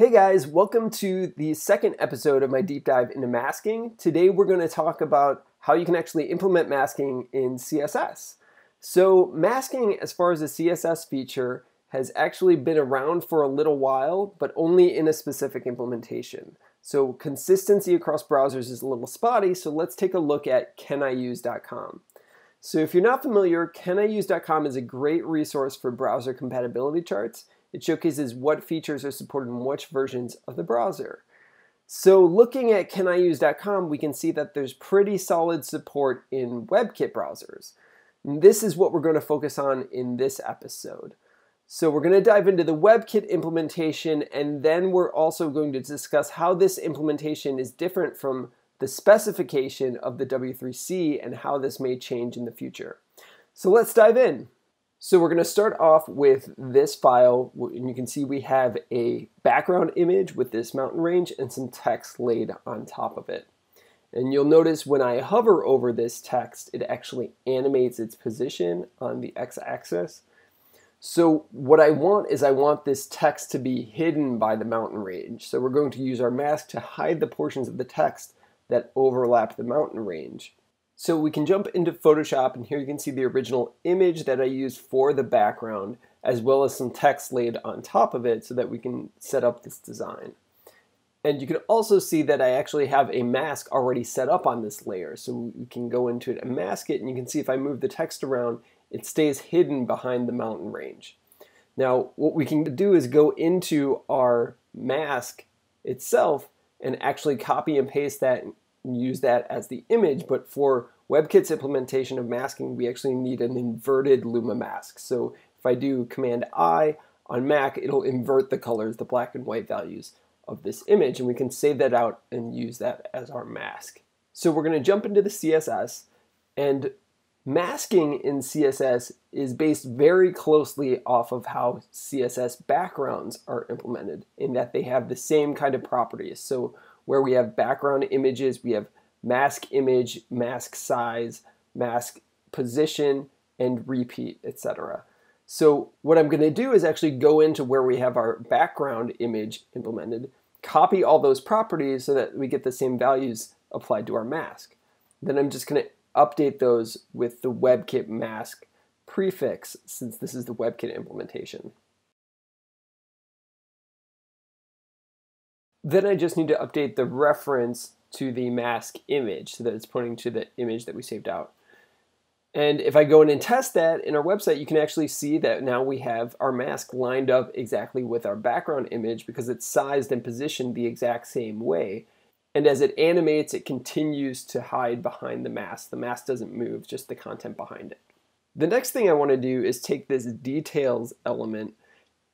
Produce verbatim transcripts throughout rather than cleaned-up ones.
Hey guys, welcome to the second episode of my deep dive into masking. Today we're going to talk about how you can actually implement masking in C S S. So masking, as far as a C S S feature, has actually been around for a little while, but only in a specific implementation. So consistency across browsers is a little spotty, so let's take a look at caniuse dot com. So if you're not familiar, caniuse dot com is a great resource for browser compatibility charts. It showcases what features are supported in which versions of the browser. So looking at caniuse dot com, we can see that there's pretty solid support in WebKit browsers. And this is what we're going to focus on in this episode. So we're going to dive into the WebKit implementation, and then we're also going to discuss how this implementation is different from the specification of the W three C and how this may change in the future. So let's dive in. So we're going to start off with this file, and you can see we have a background image with this mountain range and some text laid on top of it. And you'll notice when I hover over this text, it actually animates its position on the x-axis. So what I want is I want this text to be hidden by the mountain range. So we're going to use our mask to hide the portions of the text that overlap the mountain range. So we can jump into Photoshop, and here you can see the original image that I used for the background, as well as some text laid on top of it so that we can set up this design. And you can also see that I actually have a mask already set up on this layer. So we can go into it and mask it, and you can see if I move the text around, it stays hidden behind the mountain range. Now, what we can do is go into our mask itself and actually copy and paste that and use that as the image, but for WebKit's implementation of masking, we actually need an inverted luma mask. So if I do Command I on Mac, it'll invert the colors, the black and white values of this image, and we can save that out and use that as our mask. So we're going to jump into the C S S, and masking in C S S is based very closely off of how C S S backgrounds are implemented, in that they have the same kind of properties. So where we have background images, we have mask image, mask size, mask position, and repeat, et cetera. So what I'm going to do is actually go into where we have our background image implemented, copy all those properties so that we get the same values applied to our mask. Then I'm just going to update those with the WebKit mask prefix, since this is the WebKit implementation. Then I just need to update the reference to the mask image so that it's pointing to the image that we saved out. And if I go in and test that in our website, you can actually see that now we have our mask lined up exactly with our background image because it's sized and positioned the exact same way. And as it animates, it continues to hide behind the mask. The mask doesn't move, just the content behind it. The next thing I want to do is take this details element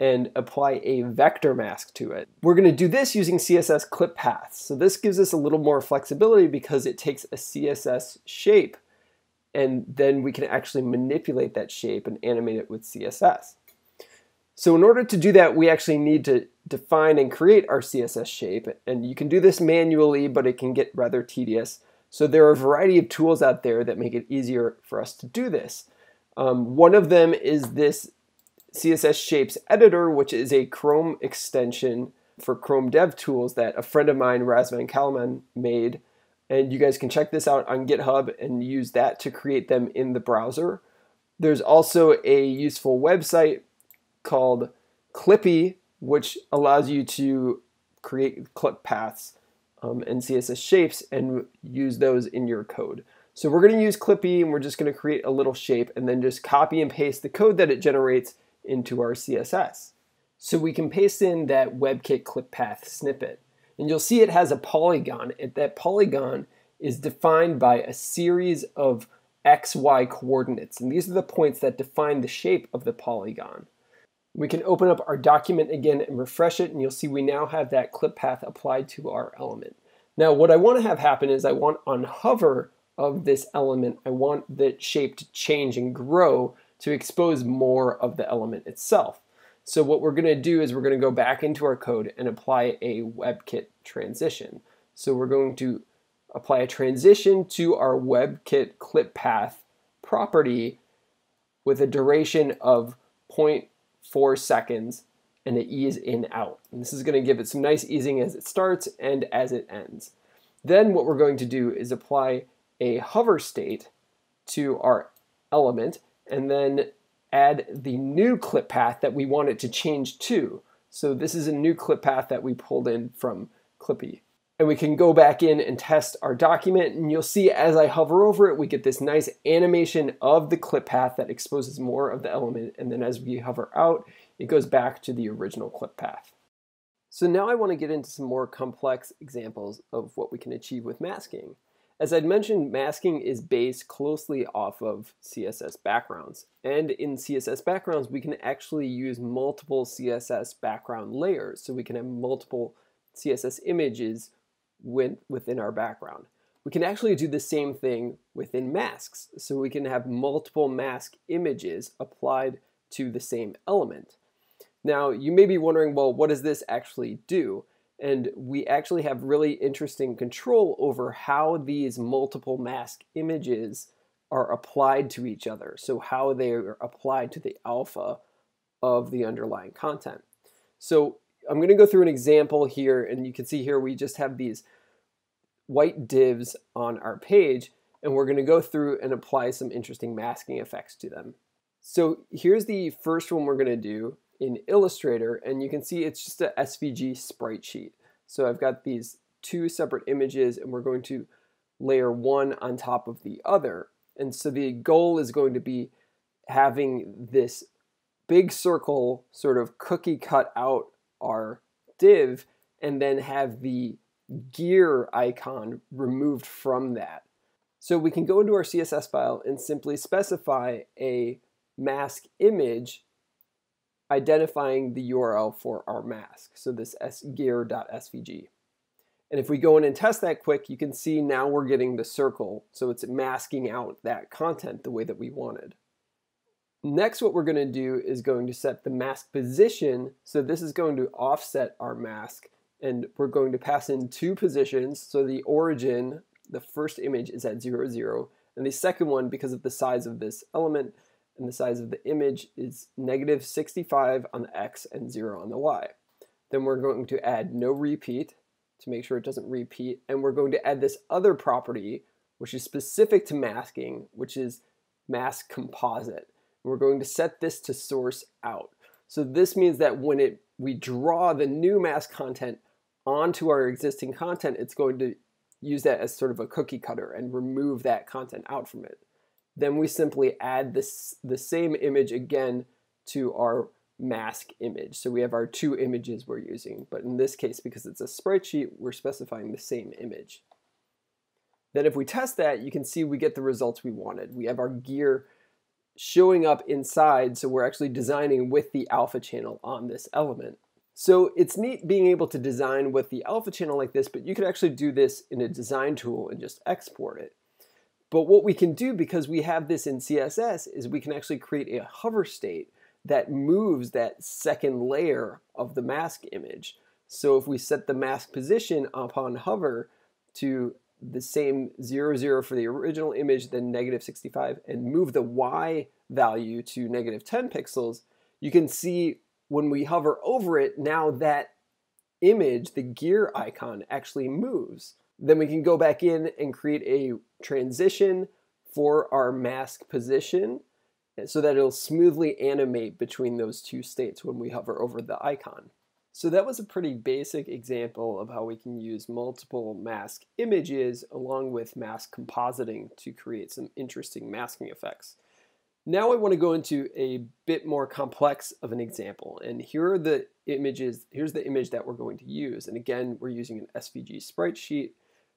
and apply a vector mask to it. We're going to do this using C S S clip paths. So this gives us a little more flexibility because it takes a C S S shape, and then we can actually manipulate that shape and animate it with C S S. So in order to do that, we actually need to define and create our C S S shape, and you can do this manually, but it can get rather tedious. So there are a variety of tools out there that make it easier for us to do this. Um, one of them is this C S S Shapes Editor, which is a Chrome extension for Chrome DevTools that a friend of mine, Razvan Kalman, made. And you guys can check this out on GitHub and use that to create them in the browser. There's also a useful website called Clippy, which allows you to create clip paths um, and C S S shapes and use those in your code. So we're going to use Clippy, and we're just going to create a little shape and then just copy and paste the code that it generates into our C S S. So we can paste in that WebKit clip path snippet, and you'll see it has a polygon, and that polygon is defined by a series of X Y coordinates, and these are the points that define the shape of the polygon. We can open up our document again and refresh it, and you'll see we now have that clip path applied to our element. Now what I want to have happen is I want on hover of this element, I want the shape to change and grow to expose more of the element itself. So what we're going to do is we're going to go back into our code and apply a WebKit transition. So we're going to apply a transition to our WebKit clip path property with a duration of zero point four seconds and the ease in out. And this is going to give it some nice easing as it starts and as it ends. Then what we're going to do is apply a hover state to our element and then add the new clip path that we want it to change to. So this is a new clip path that we pulled in from Clippy. And we can go back in and test our document, and you'll see as I hover over it, we get this nice animation of the clip path that exposes more of the element, and then as we hover out, it goes back to the original clip path. So now I want to get into some more complex examples of what we can achieve with masking. As I'd mentioned, masking is based closely off of C S S backgrounds. And in C S S backgrounds, we can actually use multiple C S S background layers, so we can have multiple C S S images within our background. We can actually do the same thing within masks, so we can have multiple mask images applied to the same element. Now, you may be wondering, well, what does this actually do? And we actually have really interesting control over how these multiple mask images are applied to each other, so how they are applied to the alpha of the underlying content. So I'm going to go through an example here, and you can see here we just have these white divs on our page, and we're going to go through and apply some interesting masking effects to them. So here's the first one we're going to do in Illustrator, and you can see it's just a S V G sprite sheet. So I've got these two separate images, and we're going to layer one on top of the other. And so the goal is going to be having this big circle sort of cookie cut out our div, and then have the gear icon removed from that. So we can go into our C S S file and simply specify a mask image identifying the U R L for our mask, so this gear dot S V G. And if we go in and test that quick, you can see now we're getting the circle, so it's masking out that content the way that we wanted. Next, what we're going to do is going to set the mask position, so this is going to offset our mask, and we're going to pass in two positions, so the origin, the first image is at zero, zero, and the second one, because of the size of this element and the size of the image, is negative sixty-five on the X and zero on the Y. Then we're going to add no repeat to make sure it doesn't repeat, and we're going to add this other property, which is specific to masking, which is mask-composite. We're going to set this to source out. So this means that when it we draw the new mask content onto our existing content, it's going to use that as sort of a cookie cutter and remove that content out from it. Then we simply add this the same image again to our mask image. So we have our two images we're using, but in this case, because it's a spreadsheet, we're specifying the same image. Then if we test that, you can see we get the results we wanted. We have our gear showing up inside, so we're actually designing with the alpha channel on this element. So it's neat being able to design with the alpha channel like this, but you could actually do this in a design tool and just export it. But what we can do, because we have this in C S S, is we can actually create a hover state that moves that second layer of the mask image. So if we set the mask position upon hover to the same zero, zero for the original image, then negative sixty-five, and move the Y value to negative ten pixels, you can see when we hover over it, now that image, the gear icon, actually moves. Then we can go back in and create a transition for our mask position so that it'll smoothly animate between those two states when we hover over the icon. So that was a pretty basic example of how we can use multiple mask images along with mask compositing to create some interesting masking effects. Now I want to go into a bit more complex of an example, and here are the images, here's the image that we're going to use. And again, we're using an S V G sprite sheet,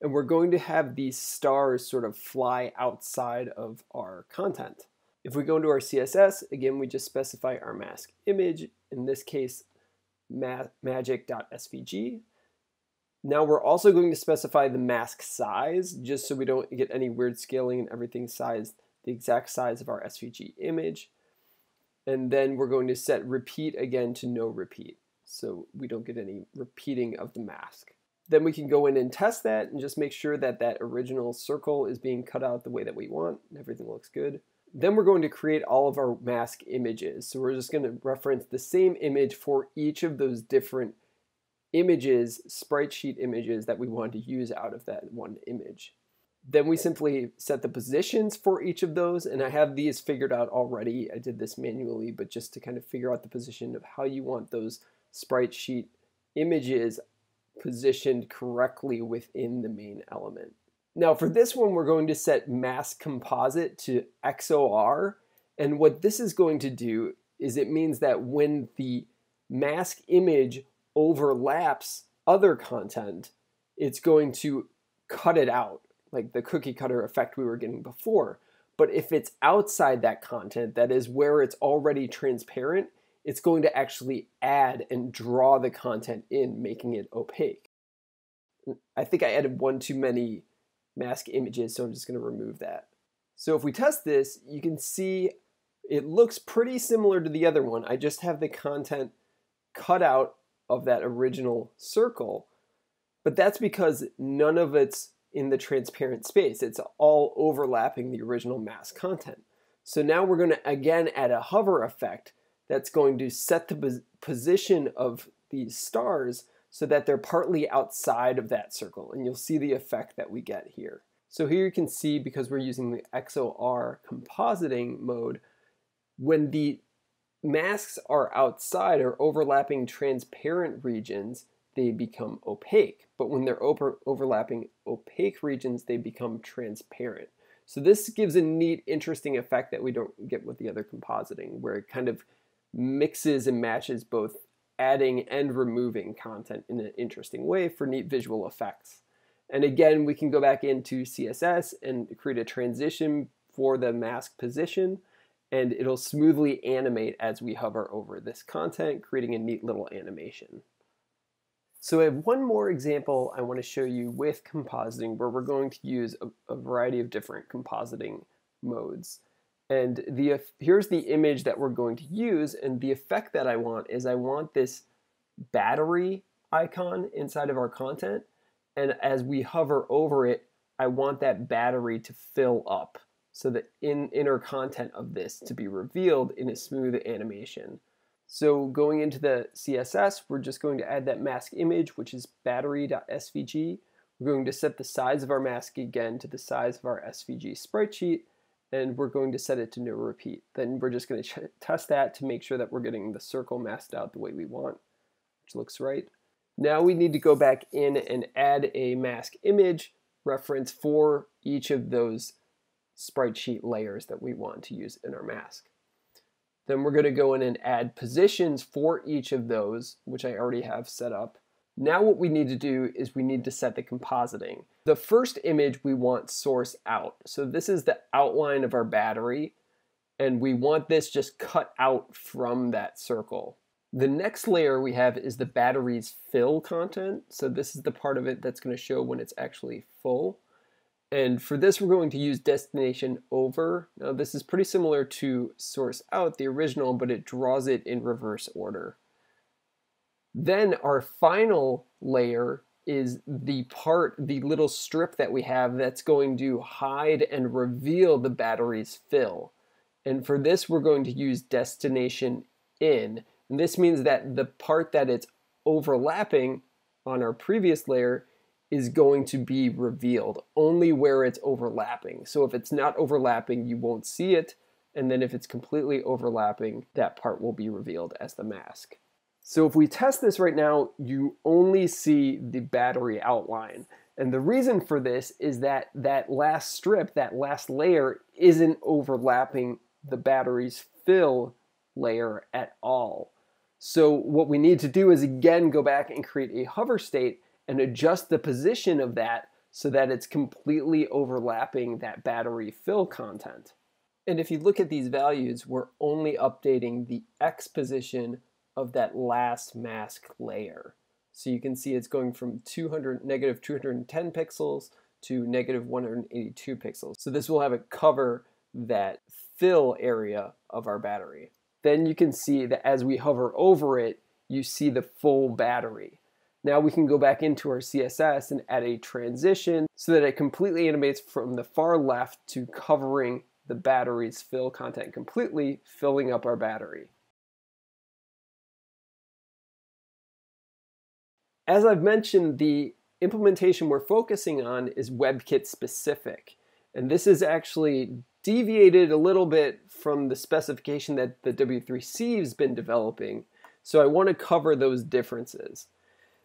and we're going to have these stars sort of fly outside of our content. If we go into our C S S, again, we just specify our mask image, in this case, magic dot S V G. Now we're also going to specify the mask size, just so we don't get any weird scaling and everything's sized the exact size of our S V G image. And then we're going to set repeat again to no repeat, so we don't get any repeating of the mask. Then we can go in and test that and just make sure that that original circle is being cut out the way that we want and everything looks good. Then we're going to create all of our mask images. So we're just going to reference the same image for each of those different images, sprite sheet images that we want to use out of that one image. Then we simply set the positions for each of those, and I have these figured out already. I did this manually, but just to kind of figure out the position of how you want those sprite sheet images positioned correctly within the main element. Now for this one, we're going to set mask-composite to X O R, and what this is going to do is it means that when the mask image overlaps other content, it's going to cut it out, like the cookie cutter effect we were getting before. But if it's outside that content, that is where it's already transparent, it's going to actually add and draw the content in, making it opaque. I think I added one too many mask images, so I'm just going to remove that. So if we test this, you can see it looks pretty similar to the other one. I just have the content cut out of that original circle, but that's because none of it's in the transparent space. It's all overlapping the original mask content. So now we're going to again add a hover effect that's going to set the position of these stars so that they're partly outside of that circle, and you'll see the effect that we get here. So here you can see, because we're using the X O R compositing mode, when the masks are outside or overlapping transparent regions, they become opaque. But when they're over overlapping opaque regions, they become transparent. So this gives a neat, interesting effect that we don't get with the other compositing, where it kind of mixes and matches both adding and removing content in an interesting way for neat visual effects. And again, we can go back into C S S and create a transition for the mask position, and it'll smoothly animate as we hover over this content, creating a neat little animation. So I have one more example I want to show you with compositing, where we're going to use a, a variety of different compositing modes. And the, here's the image that we're going to use, and the effect that I want is I want this battery icon inside of our content, and as we hover over it, I want that battery to fill up, so the in, inner content of this to be revealed in a smooth animation. So going into the C S S, we're just going to add that mask image, which is battery.svg. We're going to set the size of our mask again to the size of our S V G sprite sheet, and we're going to set it to no repeat. Then we're just going to test that to make sure that we're getting the circle masked out the way we want, which looks right. Now we need to go back in and add a mask image reference for each of those sprite sheet layers that we want to use in our mask. Then we're going to go in and add positions for each of those, which I already have set up. Now what we need to do is we need to set the compositing. The first image we want source out. So this is the outline of our battery, and we want this just cut out from that circle. The next layer we have is the battery's fill content. So this is the part of it that's going to show when it's actually full. And for this, we're going to use destination over. Now this is pretty similar to source out, the original, but it draws it in reverse order. Then our final layer is the part, the little strip that we have that's going to hide and reveal the battery's fill. And for this, we're going to use destination in. And this means that the part that it's overlapping on our previous layer is going to be revealed only where it's overlapping. So if it's not overlapping, you won't see it. And then if it's completely overlapping, that part will be revealed as the mask. So if we test this right now, you only see the battery outline. And the reason for this is that that last strip, that last layer, isn't overlapping the battery's fill layer at all. So what we need to do is again go back and create a hover state and adjust the position of that so that it's completely overlapping that battery fill content. And if you look at these values, we're only updating the X position of that last mask layer. So you can see it's going from negative two hundred ten pixels to negative one hundred eighty-two pixels. So this will have it cover that fill area of our battery. Then you can see that as we hover over it, you see the full battery. Now we can go back into our C S S and add a transition so that it completely animates from the far left to covering the batteries fill content completely, filling up our battery. As I've mentioned, the implementation we're focusing on is WebKit specific, and this is actually deviated a little bit from the specification that the W three C has been developing, so I want to cover those differences.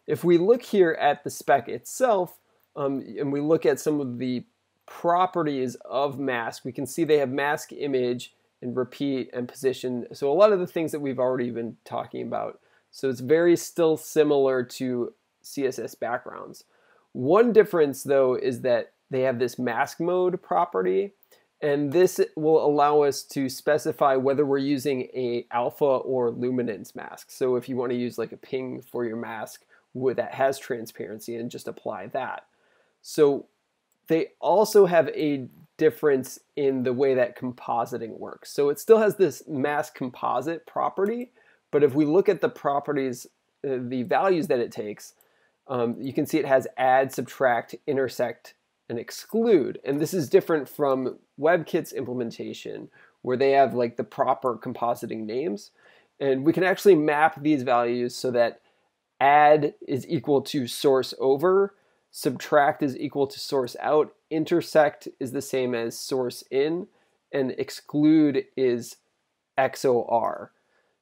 If we look here at the spec itself, um, and we look at some of the properties of mask, we can see they have mask, image, and repeat, and position, so a lot of the things that we've already been talking about. So it's very still similar to C S S backgrounds. One difference, though, is that they have this mask mode property, and this will allow us to specify whether we're using a alpha or luminance mask. So if you want to use like a ping for your mask that has transparency, and just apply that. So they also have a difference in the way that compositing works. So it still has this mask-composite property, but if we look at the properties, uh, the values that it takes, um, you can see it has add, subtract, intersect, and exclude. And this is different from WebKit's implementation, where they have like the proper compositing names. And we can actually map these values so that add is equal to source over, subtract is equal to source out, intersect is the same as source in, and exclude is X O R.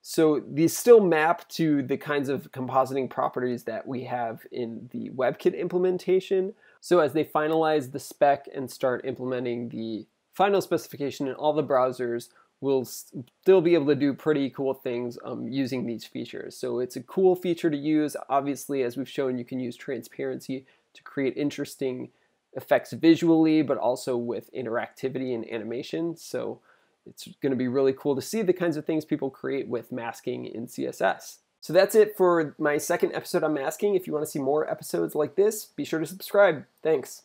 So these still map to the kinds of compositing properties that we have in the WebKit implementation. So as they finalize the spec and start implementing the final specification in all the browsers, we'll still be able to do pretty cool things um, using these features. So it's a cool feature to use. Obviously, as we've shown, you can use transparency to create interesting effects visually, but also with interactivity and animation. So it's going to be really cool to see the kinds of things people create with masking in C S S. So that's it for my second episode on masking. If you want to see more episodes like this, be sure to subscribe. Thanks.